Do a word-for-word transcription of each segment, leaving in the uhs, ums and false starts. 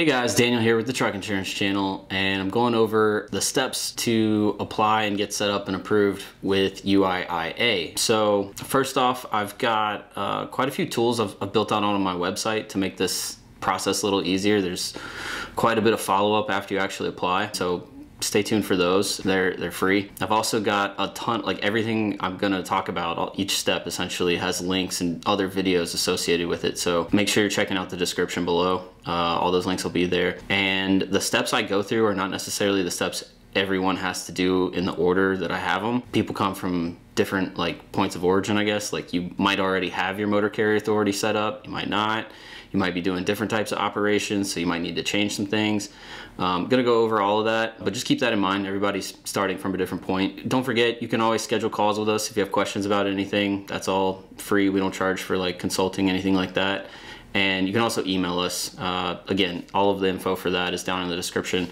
Hey guys, Daniel here with the Truck Insurance Channel, and I'm going over the steps to apply and get set up and approved with U I I A. So first off, I've got uh, quite a few tools I've, I've built out on my website to make this process a little easier. There's quite a bit of follow-up after you actually apply, so stay tuned for those. They're they're free. I've also got a ton, like everything I'm gonna talk about, each step essentially has links and other videos associated with it. So make sure you're checking out the description below. Uh, all those links will be there. And the steps I go through are not necessarily the steps everyone has to do in the order that I have them. People come from different like points of origin, I guess. Like you might already have your motor carrier authority set up, you might not. You might be doing different types of operations, so you might need to change some things. Um, I'm gonna go over all of that, but just keep that in mind. Everybody's starting from a different point. Don't forget, you can always schedule calls with us if you have questions about anything. That's all free. We don't charge for like consulting, anything like that. And you can also email us. Uh, again, all of the info for that is down in the description.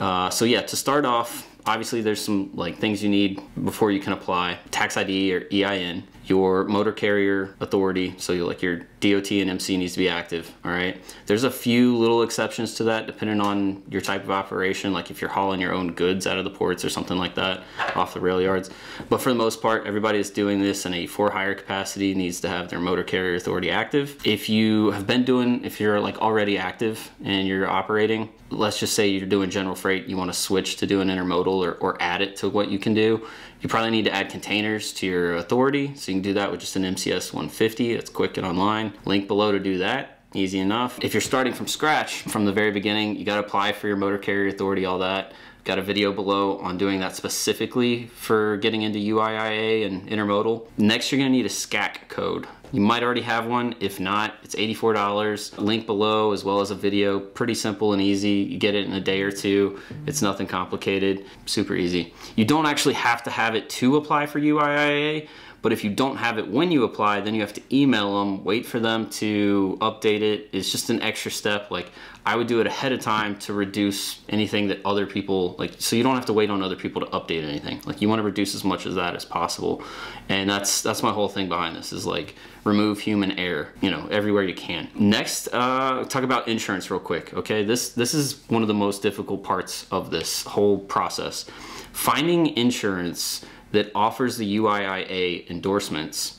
Uh, so yeah, to start off, obviously there's some like things you need before you can apply. Tax I D or E I N, your motor carrier authority, so you like your D O T and M C needs to be active, all right? There's a few little exceptions to that depending on your type of operation, like if you're hauling your own goods out of the ports or something like that, off the rail yards. But for the most part, everybody that's doing this in a for hire capacity needs to have their motor carrier authority active. If you have been doing, if you're like already active and you're operating, let's just say you're doing general freight, you wanna switch to doing intermodal or, or add it to what you can do, you probably need to add containers to your authority. So you can do that with just an M C S one fifty. It's quick and online. Link below to do that. Easy enough. If you're starting from scratch, from the very beginning, you gotta apply for your motor carrier authority, all that. Got a video below on doing that specifically for getting into U I I A and intermodal. Next, you're gonna need a S C A C code. You might already have one. If not, it's eighty-four dollars. Link below as well as a video. Pretty simple and easy. You get it in a day or two. It's nothing complicated, super easy. You don't actually have to have it to apply for U I I A, but if you don't have it when you apply, then you have to email them, wait for them to update it. It's just an extra step. Like I would do it ahead of time to reduce anything that other people, like, so you don't have to wait on other people to update anything. Like you wanna reduce as much of that as possible. And that's that's my whole thing behind this is like, remove human error, you know, everywhere you can. Next, uh, talk about insurance real quick, okay? This, this is one of the most difficult parts of this whole process. Finding insurance that offers the U I I A endorsements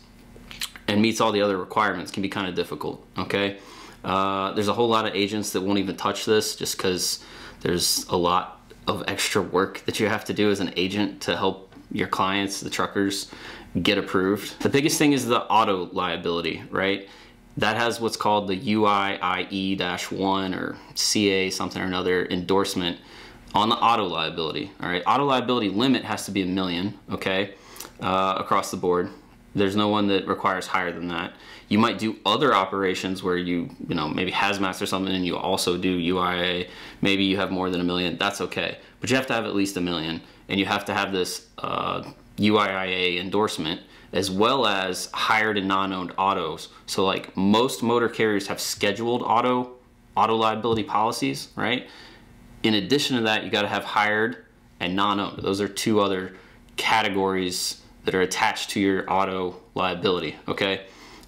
and meets all the other requirements can be kind of difficult, okay? Uh, there's a whole lot of agents that won't even touch this just because there's a lot of extra work that you have to do as an agent to help your clients, the truckers, get approved. The biggest thing is the auto liability, right? That has what's called the U I I E one or C A something or another endorsement on the auto liability, all right? Auto liability limit has to be a million, okay, uh, across the board. There's no one that requires higher than that. You might do other operations where you, you know, maybe hazmats or something and you also do U I I A. Maybe you have more than a million, that's okay. But you have to have at least a million and you have to have this uh, U I I A endorsement as well as hired and non-owned autos. So like most motor carriers have scheduled auto, auto liability policies, right? In addition to that, you gotta have hired and non-owned. Those are two other categories that are attached to your auto liability, okay?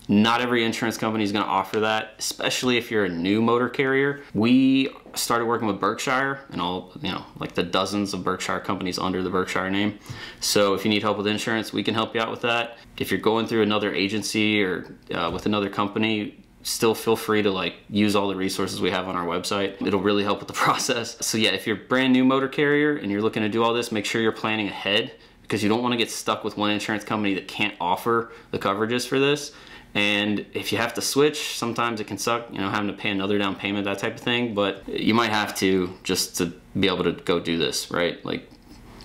Not every insurance company is gonna offer that, especially if you're a new motor carrier. We started working with Berkshire and all, you know, like the dozens of Berkshire companies under the Berkshire name. So if you need help with insurance, we can help you out with that. If you're going through another agency or uh, with another company, still feel free to like use all the resources we have on our website. It'll really help with the process. So yeah, if you're a brand new motor carrier and you're looking to do all this, make sure you're planning ahead because you don't wanna get stuck with one insurance company that can't offer the coverages for this. And if you have to switch, sometimes it can suck, you know, having to pay another down payment, that type of thing, but you might have to just to be able to go do this, right? Like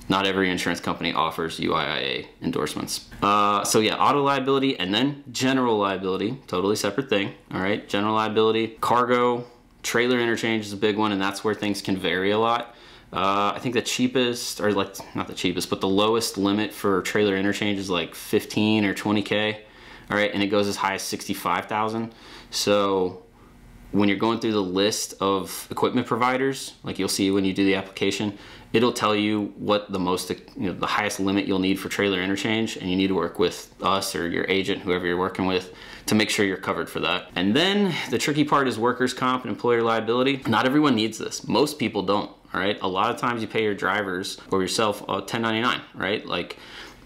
not every insurance company offers U I I A endorsements. Uh, so yeah, auto liability and then general liability, totally separate thing, all right? General liability, cargo, trailer interchange is a big one and that's where things can vary a lot. Uh, I think the cheapest, or like, not the cheapest, but the lowest limit for trailer interchange is like fifteen or twenty K. All right, and it goes as high as sixty-five thousand. So when you're going through the list of equipment providers, like you'll see when you do the application, it'll tell you what the most, you know, the highest limit you'll need for trailer interchange, and you need to work with us or your agent, whoever you're working with, to make sure you're covered for that. And then the tricky part is workers' comp and employer liability. Not everyone needs this. Most people don't, all right? A lot of times you pay your drivers or yourself uh, ten ninety-nine, right? Like,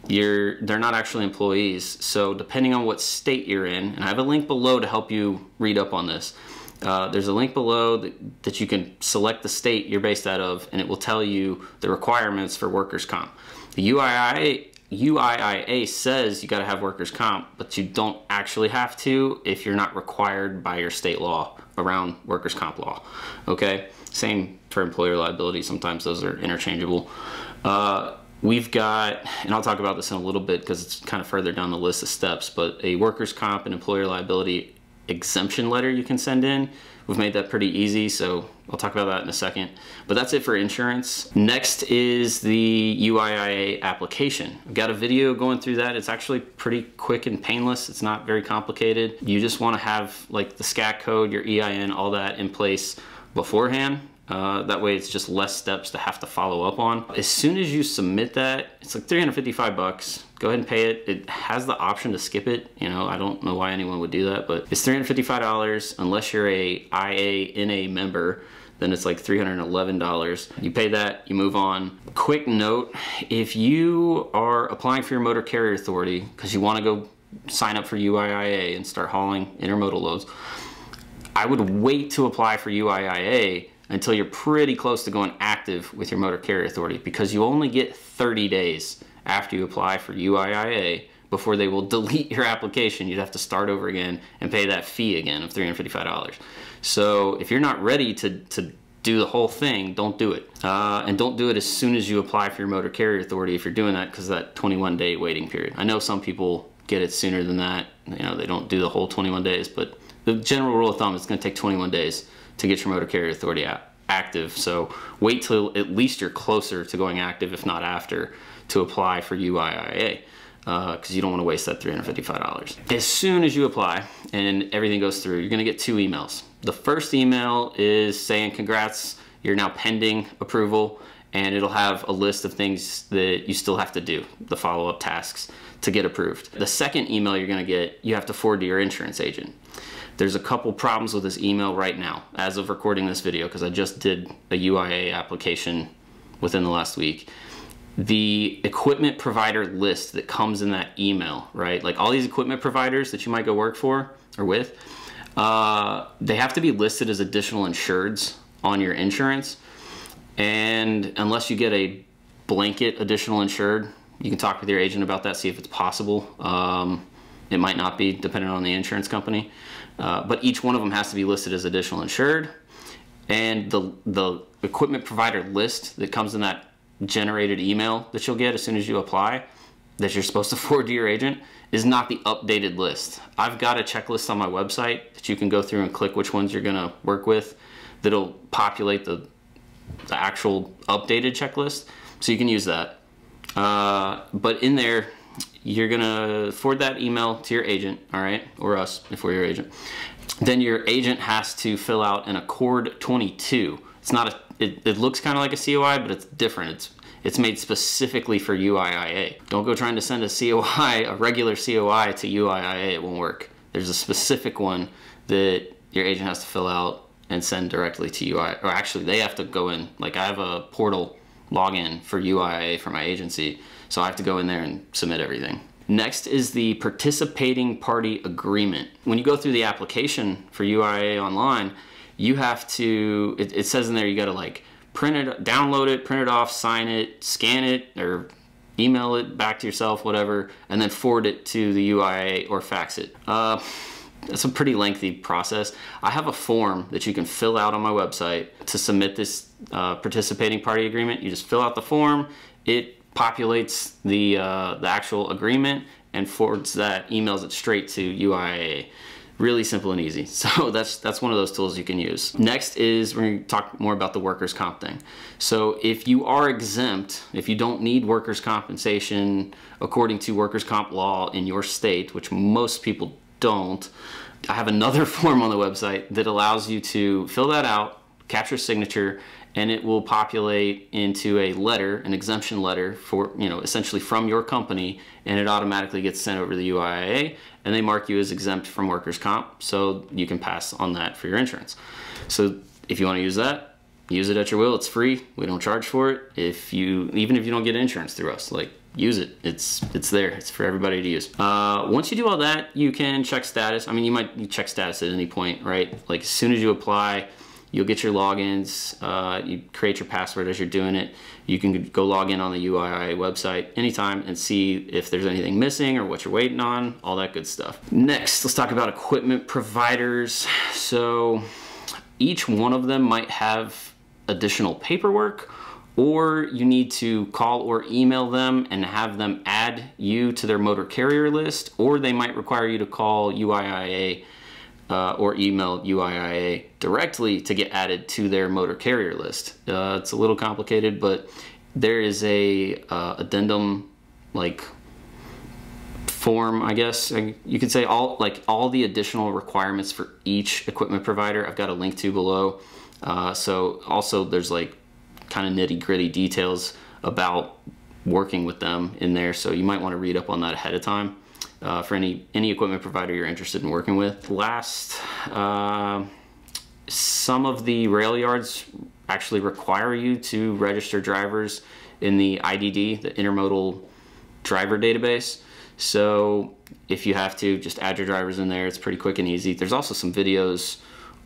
You're, they're not actually employees. So depending on what state you're in, and I have a link below to help you read up on this. Uh, there's a link below that, that you can select the state you're based out of, and it will tell you the requirements for workers' comp. The U I I A says you gotta have workers' comp, but you don't actually have to if you're not required by your state law around workers' comp law, okay? Same for employer liability, sometimes those are interchangeable. Uh, We've got, and I'll talk about this in a little bit because it's kind of further down the list of steps, but a workers' comp and employer liability exemption letter you can send in. We've made that pretty easy, so I'll talk about that in a second. But that's it for insurance. Next is the U I I A application. I've got a video going through that. It's actually pretty quick and painless. It's not very complicated. You just want to have like the scack code, your E I N, all that in place beforehand. Uh, that way it's just less steps to have to follow up on. As soon as you submit that, it's like three hundred fifty-five bucks. Go ahead and pay it. It has the option to skip it. You know, I don't know why anyone would do that, but it's three hundred fifty-five dollars. Unless you're a I A N A member, then it's like three hundred eleven dollars. You pay that, you move on. Quick note, if you are applying for your motor carrier authority because you want to go sign up for U I I A and start hauling intermodal loads, I would wait to apply for U I I A until you're pretty close to going active with your motor carrier authority, because you only get thirty days after you apply for U I I A before they will delete your application. You'd have to start over again and pay that fee again of three hundred fifty-five dollars. So if you're not ready to, to do the whole thing, don't do it. Uh, and don't do it as soon as you apply for your motor carrier authority if you're doing that, because that twenty-one day waiting period. I know some people get it sooner than that. You know, they don't do the whole twenty-one days, but the general rule of thumb is it's gonna take twenty-one days to get your motor carrier authority active. So wait till at least you're closer to going active, if not after, to apply for U I I A, because uh, you don't want to waste that three hundred fifty-five dollars. As soon as you apply and everything goes through, you're going to get two emails. The first email is saying, congrats, you're now pending approval, and it'll have a list of things that you still have to do, the follow-up tasks to get approved. The second email you're going to get, you have to forward to your insurance agent. There's a couple problems with this email right now, as of recording this video, because I just did a U I I A application within the last week. The equipment provider list that comes in that email, right? Like all these equipment providers that you might go work for or with, uh, they have to be listed as additional insureds on your insurance. And unless you get a blanket additional insured, you can talk with your agent about that, see if it's possible. Um, It might not be, depending on the insurance company, uh, but each one of them has to be listed as additional insured. And the, the equipment provider list that comes in that generated email that you'll get as soon as you apply, that you're supposed to forward to your agent, is not the updated list. I've got a checklist on my website that you can go through and click which ones you're gonna work with, that'll populate the, the actual updated checklist, so you can use that. Uh, but in there, you're gonna forward that email to your agent, all right, or us if we're your agent. Then your agent has to fill out an Accord twenty-two. It's not a, it, it looks kind of like a C O I, but it's different. It's it's made specifically for U I I A. Don't go trying to send a C O I, a regular C O I, to U I I A. It won't work. There's a specific one that your agent has to fill out and send directly to U I I A. Or actually, they have to go in. Like I have a portal login for U I I A for my agency. So I have to go in there and submit everything. Next is the participating party agreement. When you go through the application for U I I A online, you have to, it, it says in there, you gotta like print it, download it, print it off, sign it, scan it, or email it back to yourself, whatever, and then forward it to the U I I A or fax it. Uh, that's a pretty lengthy process. I have a form that you can fill out on my website to submit this uh, participating party agreement. You just fill out the form. It populates the, uh, the actual agreement and forwards that, emails it straight to U I I A. Really simple and easy. So that's, that's one of those tools you can use. Next is we're gonna talk more about the workers' comp thing. So if you are exempt, if you don't need workers' compensation according to workers' comp law in your state, which most people don't, I have another form on the website that allows you to fill that out, capture signature, and it will populate into a letter, an exemption letter for, you know, essentially from your company, and it automatically gets sent over to the U I I A, and they mark you as exempt from workers' comp, so you can pass on that for your insurance. So if you want to use that, use it at your will. It's free. We don't charge for it. If you, even if you don't get insurance through us, like, use it. It's it's there. It's for everybody to use. Uh, once you do all that, you can check status. I mean, you might check status at any point, right? Like, as soon as you apply, you'll get your logins. Uh, you create your password as you're doing it. You can go log in on the U I I A website anytime and see if there's anything missing or what you're waiting on, all that good stuff. Next, let's talk about equipment providers. So each one of them might have additional paperwork, or you need to call or email them and have them add you to their motor carrier list, or they might require you to call U I I A uh, or email U I I A directly to get added to their motor carrier list. Uh, it's a little complicated, but there is a uh, addendum, like, form, I guess you could say, all like all the additional requirements for each equipment provider. I've got a link to below. Uh, so also there's like kind of nitty gritty details about working with them in there, so you might want to read up on that ahead of time uh, for any any equipment provider you're interested in working with. Last, uh, some of the rail yards actually require you to register drivers in the I D D, the Intermodal Driver Database. So if you have to, just add your drivers in there. It's pretty quick and easy. There's also some videos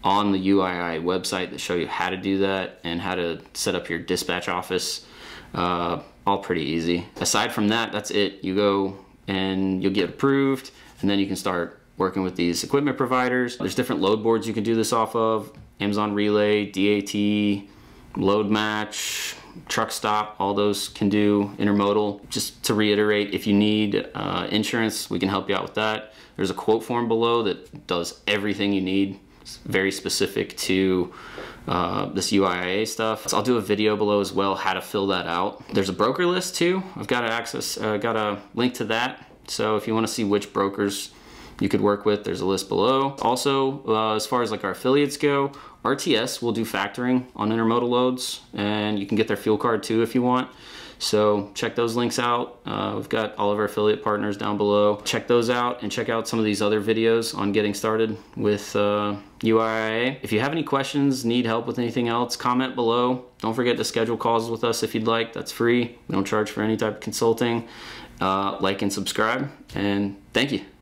on the U I I website that show you how to do that and how to set up your dispatch office. Uh, all pretty easy. Aside from that, that's it. You go and you'll get approved, and then you can start working with these equipment providers. There's different load boards you can do this off of: Amazon Relay, D A T, Load Match, Truck Stop, all those can do intermodal. Just to reiterate, if you need uh, insurance, we can help you out with that. There's a quote form below that does everything you need. It's very specific to uh, this U I I A stuff. So I'll do a video below as well, how to fill that out. There's a broker list too. I've got, access, uh, got a link to that. So if you wanna see which brokers you could work with, there's a list below. Also, uh, as far as like our affiliates go, R T S will do factoring on intermodal loads, and you can get their fuel card too if you want. So check those links out. Uh, we've got all of our affiliate partners down below. Check those out and check out some of these other videos on getting started with uh, U I I A. If you have any questions, need help with anything else, comment below. Don't forget to schedule calls with us if you'd like. That's free. We don't charge for any type of consulting. Uh, like and subscribe, and thank you.